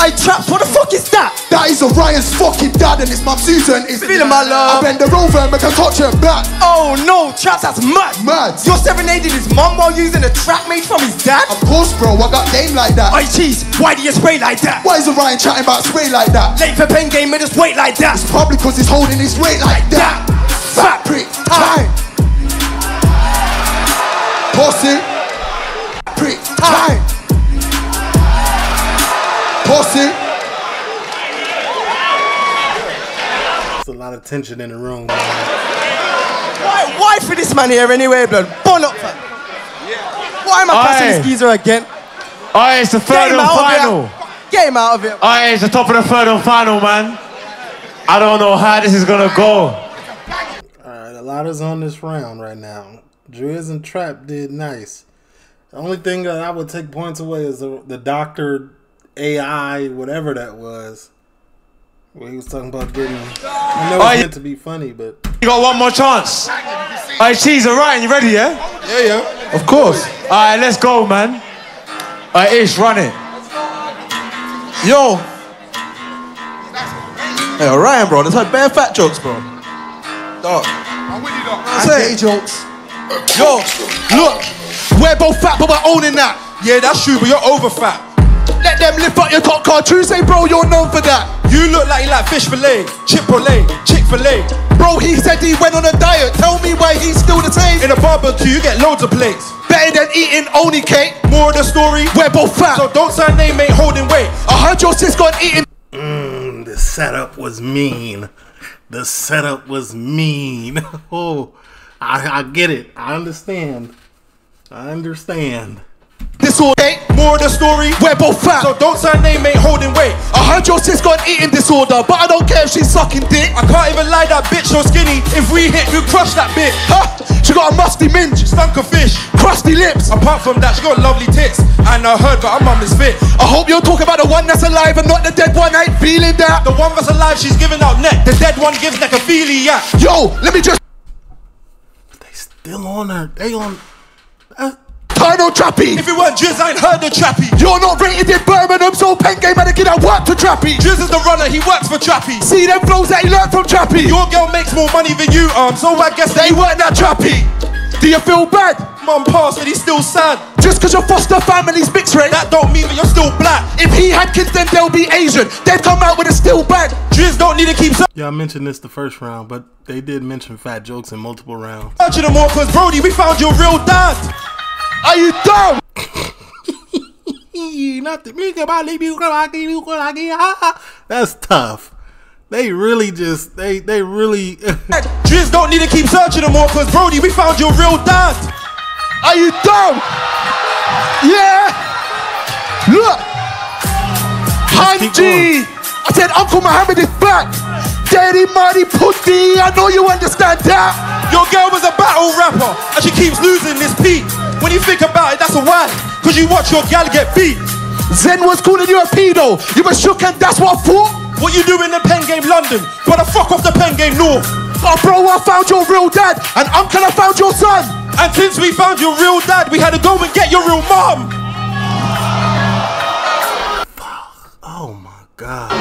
Hey Traps, what the fuck is that? That is Orion's fucking dad and it's my Susan. It's feeling my love. I bend her over and make her touch her back. Oh no, Traps, that's mad. Mad. You're serenading his mum while using a track made from his dad? Of course bro, I got game like that. Hey Cheese, why do you spray like that? Why is Orion chatting about spray like that? Late for Pen Game, made us wait like that. It's probably cause he's holding his weight like that. Fat prick, time. Pussy. Time. Pussy. There's a lot of tension in the room. Why for this man here anyway, blood? Bon up, fam. Why am I passing this geezer again? Alright, it's the third and final. Get him out of here. Alright, it's the top of the third and final, man. I don't know how this is gonna go. Alright, a lot is on this round right now. Drizz and Trap did nice. The only thing that I would take points away is the doctor AI, whatever that was. Well, he was talking about getting... I know it's meant to be funny, but... You got one more chance. All right, Cheese, all right, you ready, yeah? Yeah, yeah. Of course. All right, let's go, man. All right, Ish, run it. Yo. Hey, Orion, bro, that's like bare fat jokes, bro. Dog. I'm with you, dog. That's jokes. Yo, look. We're both fat, but we're owning that. Yeah, that's true, but you're over fat. Let them lift up your top cartoon, say, bro, you're known for that. You look like you like fish fillet, Chick-fil-A. Bro, he said he went on a diet. Tell me why he's still the same. In a barbecue, you get loads of plates. Better than eating only cake. More of the story, we're both fat. So don't sign name, ain't holding weight. I heard your sis gone eating. The setup was mean. The setup was mean. Oh, I get it. I understand. This all ain't more of the story. We're both fat, so don't sign name ain't holding weight. I heard your sis got an eating disorder, but I don't care if she's sucking dick. I can't even lie, that bitch so skinny. If we hit, we crush that bitch. Huh? She got a musty minge, stunk of fish, crusty lips. Apart from that, she got lovely tits. And I heard that her mum is fit. I hope you're talking about the one that's alive and not the dead one. I ain't feeling that. The one that's alive, she's giving out neck. The dead one gives neck a feely, yeah. Yo, let me just. They still on her. They on. I know Trappy. If it weren't Drizz, I ain't heard the Trappy. You're not rated in Birmingham, so Pen Game had a kid that worked for Trappy. Drizz is the runner, he works for Trappy. See them flows that he learned from Trappy. Your girl makes more money than you, so I guess they weren't that Trappy. Do you feel bad? Mum passed and he's still sad. Just cause your foster family's mixed race, that don't mean that you're still black. If he had kids then they'll be Asian. They'd come out with a still bag. Drizz don't need to keep... Yeah, I mentioned this the first round, but they did mention fat jokes in multiple rounds. Searching them all cause Brody, we found your real dad. Are you dumb? That's tough. They really just, they really... Drizz don't need to keep searching them all cause Brody, we found your real dad. Are you dumb? Yeah! Look! Hanji! I said Uncle Muhammad is black! Daddy Marty Pussy, I know you understand that! Your girl was a battle rapper and she keeps losing this peak. When you think about it, that's a why. Cause you watch your gal get beat. Zen was calling you a pedo. You were shook and that's what I thought. What you do in the Pen Game London? But I fuck off the Pen Game North. Oh bro, I found your real dad and Uncle, I found your son. And since we found your real dad, we had to go and get your real mom. Fuck. Oh my god.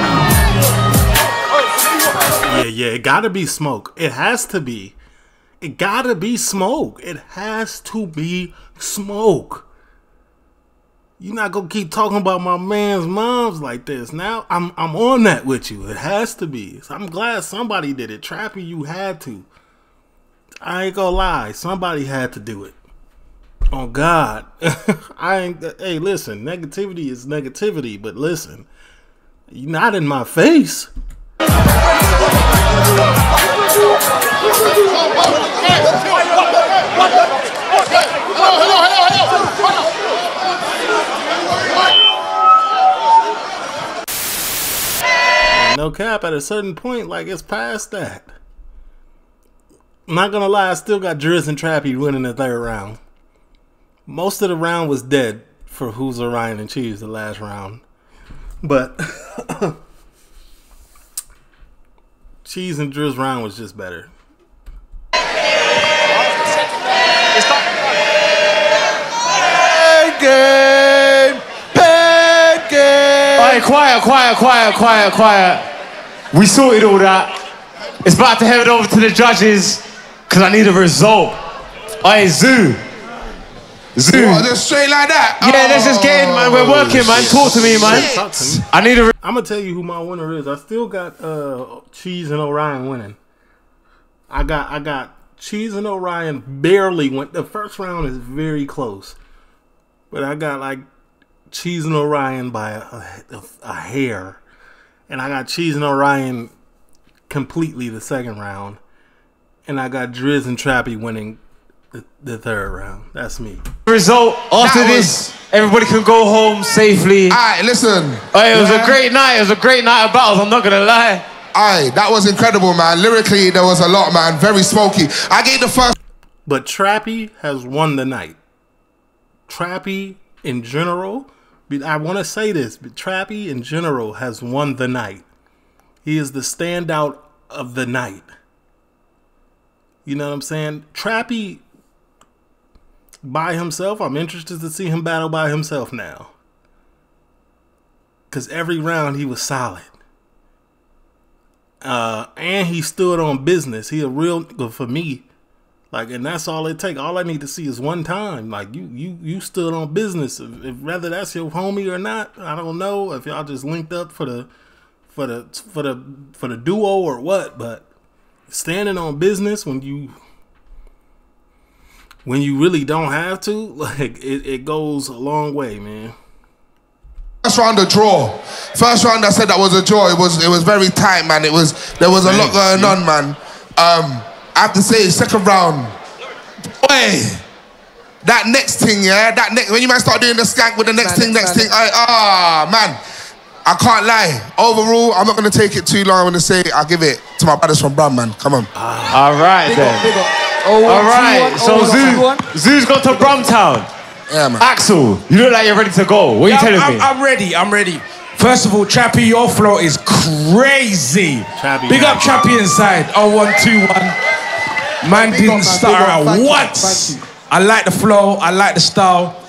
Yeah, it gotta be smoke. It has to be. It gotta be smoke. It has to be smoke. You're not gonna keep talking about my man's moms like this. Now I'm on that with you. It has to be. So I'm glad somebody did it. Trappy, you had to. I ain't gonna lie, somebody had to do it. Oh God. I ain't, hey listen, negativity is negativity, but listen, you're not in my face. No cap, at a certain point, like it's past that. I'm not gonna lie, I still got Drizz and Trappy winning the third round. Most of the round was dead for WHOISORION and CHEEZE the last round. But CHEEZE and Drizz round was just better. Pen game! Pen game! Alright, quiet, quiet, quiet, quiet, quiet. We sorted all that. It's about to head over to the judges. Cause I need a result. Hey, Zoo. What, just straight like that? Yeah, let's just get in, man. We're working, man. Talk to me, man. Talk to me. I need a. I'm gonna tell you who my winner is. I still got CHEEZE and Orion winning. I got CHEEZE and Orion barely went. The first round is very close, but I got like CHEEZE and Orion by a hair, and I got CHEEZE and Orion completely the second round. And I got Drizz and Trappy winning the third round. That's me. Result after that this, everybody can go home safely. Alright, listen. Hey, it was a great night. It was a great night of battles. I'm not gonna lie. Aye, that was incredible, man. Lyrically, there was a lot, man. Very smoky. I gave the first. But Trappy has won the night. Trappy in general, I want to say this, but Trappy in general has won the night. He is the standout of the night. You know what I'm saying? Trappy by himself, I'm interested to see him battle by himself now. Because every round he was solid. And he stood on business. He a real nigga for me. Like, and that's all it takes. All I need to see is one time. Like, you stood on business. If, whether that's your homie or not, I don't know. If y'all just linked up for the duo or what, but standing on business when you really don't have to, like it goes a long way, man. First round a draw. First round I said that was a draw. It was very tight, man. There was a lot going on, man. I have to say, second round, boy, that next thing, yeah, that next when you might start doing the skank with the next thing, next thing, man. I can't lie. Overall, I'm not going to take it too long. I'm going to say I give it to my brothers from Brum, man. Come on. All right, big then. Big up. Oh, all right. So Zoo's gone to Brumtown. Yeah, man. Axel, you look like you're ready to go. What are you telling me? I'm ready. I'm ready. First of all, Trappy, your flow is crazy. Trappy, big up Trappy inside. Oh, 1, 2, 1. Man didn't star out once. I like the flow. I like the style.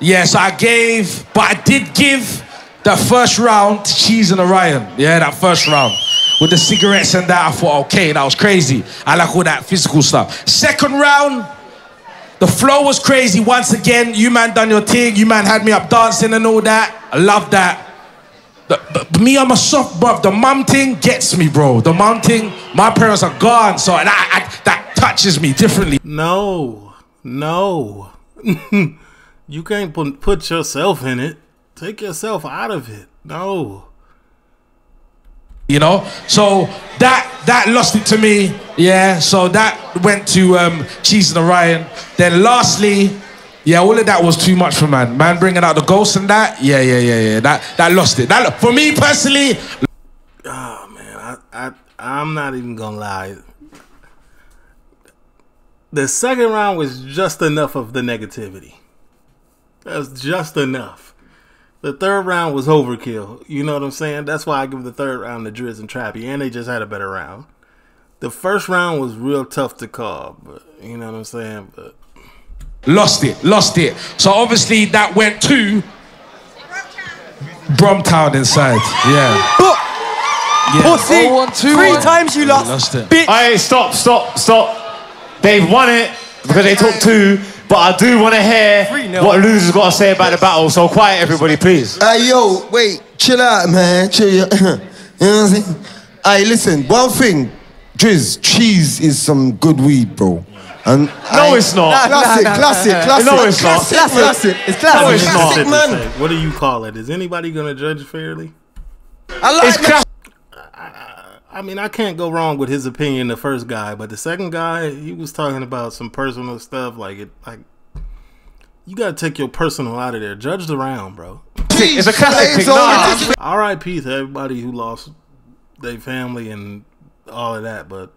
Yeah, so I gave, but I did give that first round to CHEEZE and Orion. Yeah, that first round with the cigarettes and that, I thought, okay, that was crazy. I like all that physical stuff. Second round, the flow was crazy once again. You man done your thing. You man had me up dancing and all that. I love that. But me, I'm a soft bruv. The mum thing gets me, bro. The mum thing, my parents are gone, so that touches me differently. No, no. You can't put yourself in it. Take yourself out of it. No. You know, so that lost it to me. Yeah, so that went to Cheese and Orion. Then lastly, yeah, all of that was too much for man. Man bringing out the ghosts and that. Yeah. That lost it. That for me personally. Oh man, I'm not even gonna lie. The second round was just enough of the negativity. That's just enough. The third round was overkill. You know what I'm saying? That's why I give the third round to Drizz and Trappy, and they just had a better round. The first round was real tough to call, but you know what I'm saying. But lost it. So obviously that went to Bromtown inside. Yeah. But pussy. Oh, three times you lost it. Bitch. Hey, stop. They've won it because they took two. But I do want to hear what losers got to say about the battle. So quiet, everybody, please. Hey, yo, wait. Chill out, man. Chill out. You know what I'm saying? Hey, listen. One thing, Drizz, cheese is some good weed, bro. And no, it's not. Classic. No, it's not. Classic. It's classic. No, it's classic, not. Man. What do you call it? Is anybody gonna judge fairly? I like it. I mean, I can't go wrong with his opinion. The first guy, but the second guy, he was talking about some personal stuff. Like you gotta take your personal out of there. Judge the round, bro. It's a classic. Nah. R.I.P. to everybody who lost their family and all of that, but.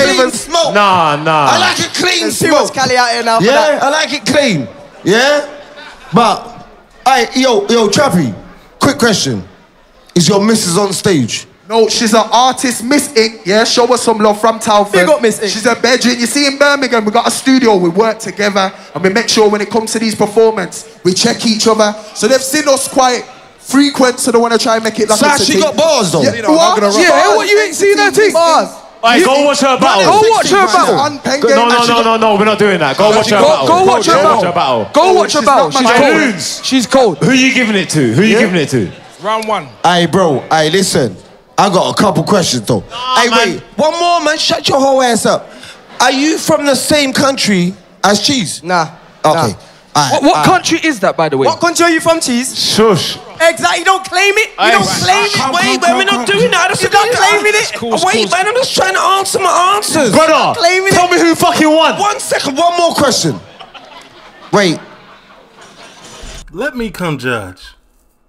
Even smoke. Nah. I like it clean. Smoke. Cali out here now. Yeah, I like it clean. Yeah, but yo, Trappy. Quick question: is your missus on stage? No, she's an artist, Miss Ink. Yeah, show us some love from Telford. Big up, Miss Ink. She's a bedroom. You see, in Birmingham, we got a studio. We work together, and we make sure when it comes to these performances, we check each other. So they've seen us quite. Frequent, so they want to try and make it like. So she got bars though. Yeah, what you ain't seen that thing? Bars. Alright, go watch her battle. Go watch her battle. No, we're not doing that. Go watch her battle. Go watch her battle. Go watch her battle. She's cold. Who you giving it to? Round one. Hey, bro. Hey, listen. I got a couple questions though. Hey, wait. One more, man. Shut your whole ass up. Are you from the same country as Cheese? Nah. Okay. What country is that, by the way? What country are you from, Cheese? Shush. Exactly, you don't claim it. You don't claim it. Wait, man, we're not doing that. You're not claiming it. Wait, man, I'm just trying to answer my answers. Brother, tell me who fucking won. 1 second, one more question. Wait. Let me come judge.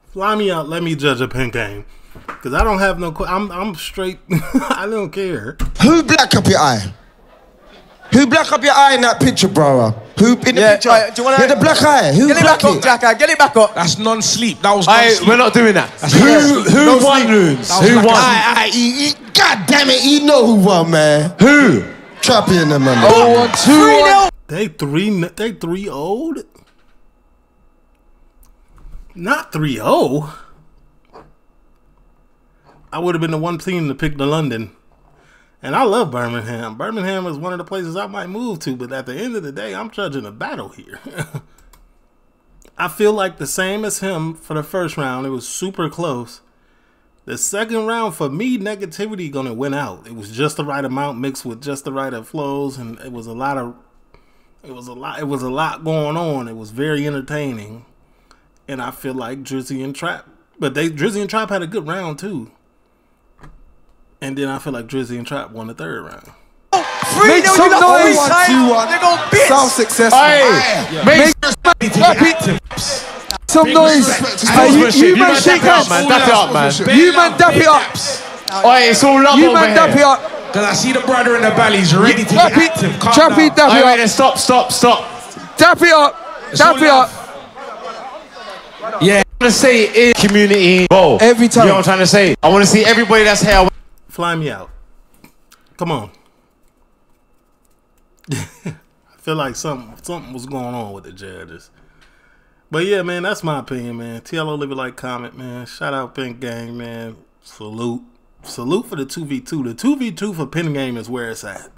Fly me out, let me judge a pen game. Because I don't have no... I'm straight. I don't care. Who black up your eye? Who black up your eye in that picture, brother? Who in the picture? Do you wanna, the black eye. Who get it back up, Jack. Get it back up. That's non-sleep. That was non-sleep. We're not doing that. Who won, Loons? Who won? God damn it, you know who won, man. Who? Trappy in the man. Oh, 1, 2, 3-0. They 3-0'd? Not 3-0. I would have been the one team to pick the London. And I love Birmingham. Birmingham is one of the places I might move to, but at the end of the day, I'm judging a battle here. I feel like the same as him for the first round. It was super close. The second round, for me, negativity gonna win out. It was just the right amount mixed with just the right of flows, and it was a lot of, it was a lot going on. It was very entertaining, and I feel like Drizzy and Trap had a good round too. And then I feel like Drizzy and Trap won the third round. Make some noise! They're going to bitch! Sound successful. Make some noise! You man shake up, man. Dap it up, man. You man dap it up. Oi, it's all love over here. You man dap it up. Because I see the brother in the belly. He's ready to get active. Trap it, dap it up. Wait, stop. Dap it up. Yeah. I'm going to say it is community goal. Every time. You know what I'm trying to say? I want to see everybody that's here. Fly me out. Come on. I feel like something was going on with the judges. But yeah, man, that's my opinion, man. TLO, leave a like, comment, man. Shout out Pen Gang, man. Salute. salute for the 2v2. The 2v2 for Pen Game is where it's at.